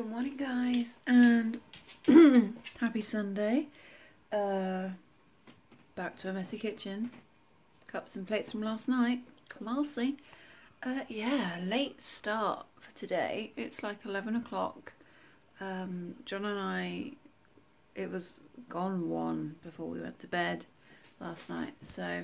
Good morning, guys, and happy Sunday. Back to a messy kitchen. Cups and plates from last night. Classy. Yeah, late start for today. It's like 11 o'clock. John and I, it was gone one before we went to bed last night. So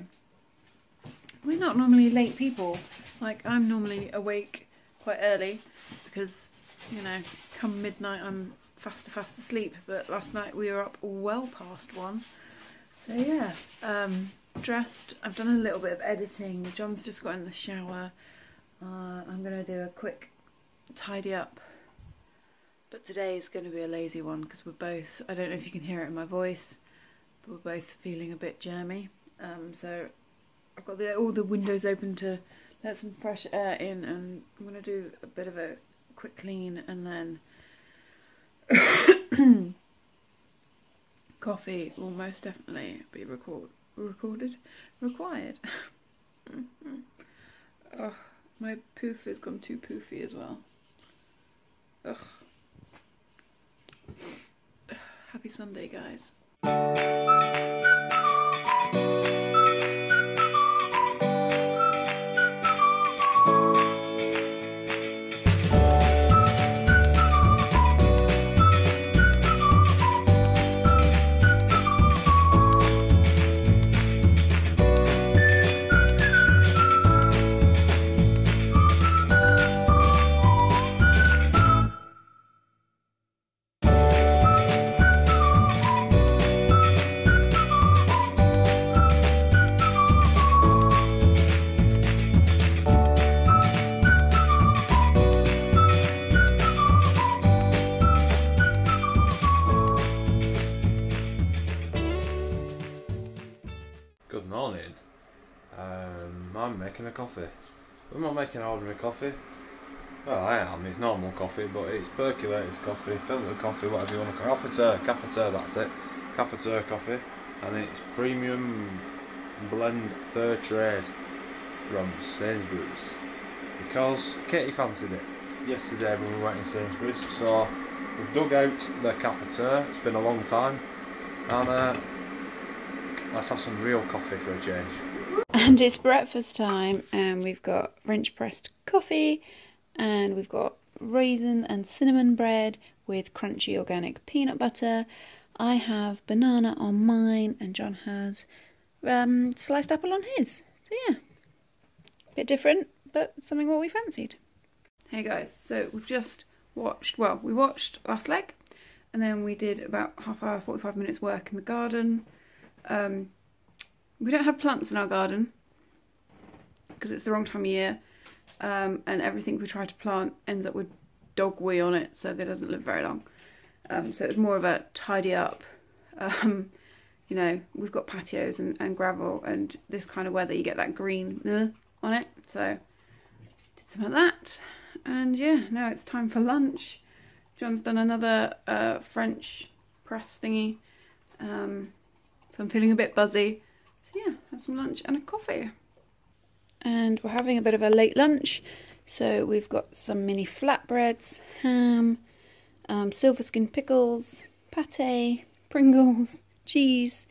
we're not normally late people. Like, I'm normally awake quite early because, you know, come midnight I'm fast asleep, but last night we were up well past one. So yeah, dressed. I've done a little bit of editing. John's just got in the shower. I'm gonna do a quick tidy up, but today is gonna be a lazy one because we're both, I don't know if you can hear it in my voice, but we're both feeling a bit germy. So I've got all the windows open to let some fresh air in, and I'm gonna do a bit of a quick clean and then coffee will most definitely be required. Ugh, my poof has gone too poofy as well. Ugh. Happy Sunday, guys. I'm making a coffee. I'm not making ordinary coffee. Well, I am. It's normal coffee, but it's percolated coffee, filter coffee, whatever you want to call it. Cafeter, that's it. Cafeter coffee, and it's premium blend fair trade from Sainsbury's, because Katy fancied it yesterday when we went to Sainsbury's. So we've dug out the cafeter. It's been a long time, and let's have some real coffee for a change. And it's breakfast time, and we've got French pressed coffee, and we've got raisin and cinnamon bread with crunchy organic peanut butter. I have banana on mine, and John has sliced apple on his. So yeah, a bit different, but something what we fancied. Hey guys, so we've just watched, well, we watched Last Leg, and then we did about half hour, 45 minutes work in the garden. We don't have plants in our garden because it's the wrong time of year, and everything we try to plant ends up with dog wee on it, so that doesn't live very long. So it's more of a tidy up. You know, we've got patios and gravel, and this kind of weather you get that green on it, so did some of that. And yeah, now it's time for lunch. John's done another French press thingy, so I'm feeling a bit buzzy. Yeah, have some lunch and a coffee. And we're having a bit of a late lunch, so we've got some mini flatbreads, ham, silver skin pickles, pate, Pringles, cheese,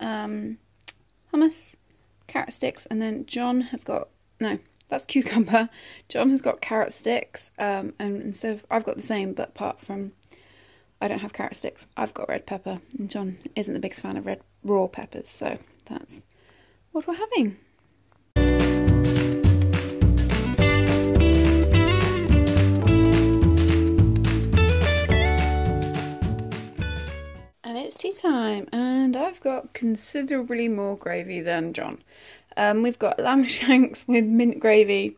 hummus, carrot sticks, and then John has got, no, that's cucumber. John has got carrot sticks, and instead of, I've got the same, but apart from, I don't have carrot sticks, I've got red pepper, and John isn't the biggest fan of red raw peppers, so that's what we're having. And it's tea time, and I've got considerably more gravy than John. We've got lamb shanks with mint gravy,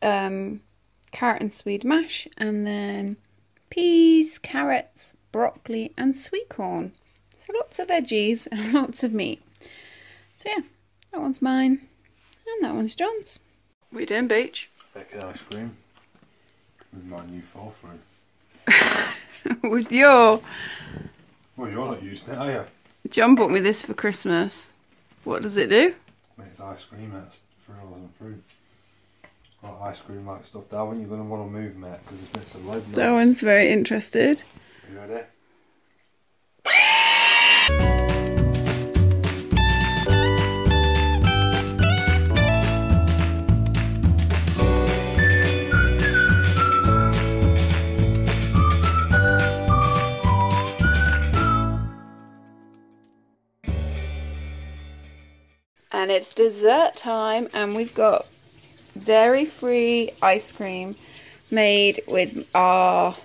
carrot and swede mash, and then peas, carrots, broccoli and sweet corn. So lots of veggies and lots of meat. So yeah, that one's mine, and that one's John's. What are you doing, Beach? Making ice cream with my new fall through. With your... Well, you're not using it, are you? John bought me this for Christmas. What does it do? Makes ice cream out of frills and fruit. like ice cream like stuff. That one you're going to want to move, Matt, because it's mixed with lead. That one's very interested. Are you ready? And it's dessert time, and we've got dairy-free ice cream made with our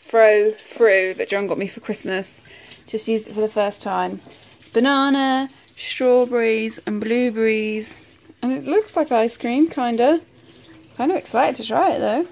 fro fruit that John got me for Christmas. Just used it for the first time. Banana, strawberries and blueberries, and it looks like ice cream, kind of. Kind of excited to try it though.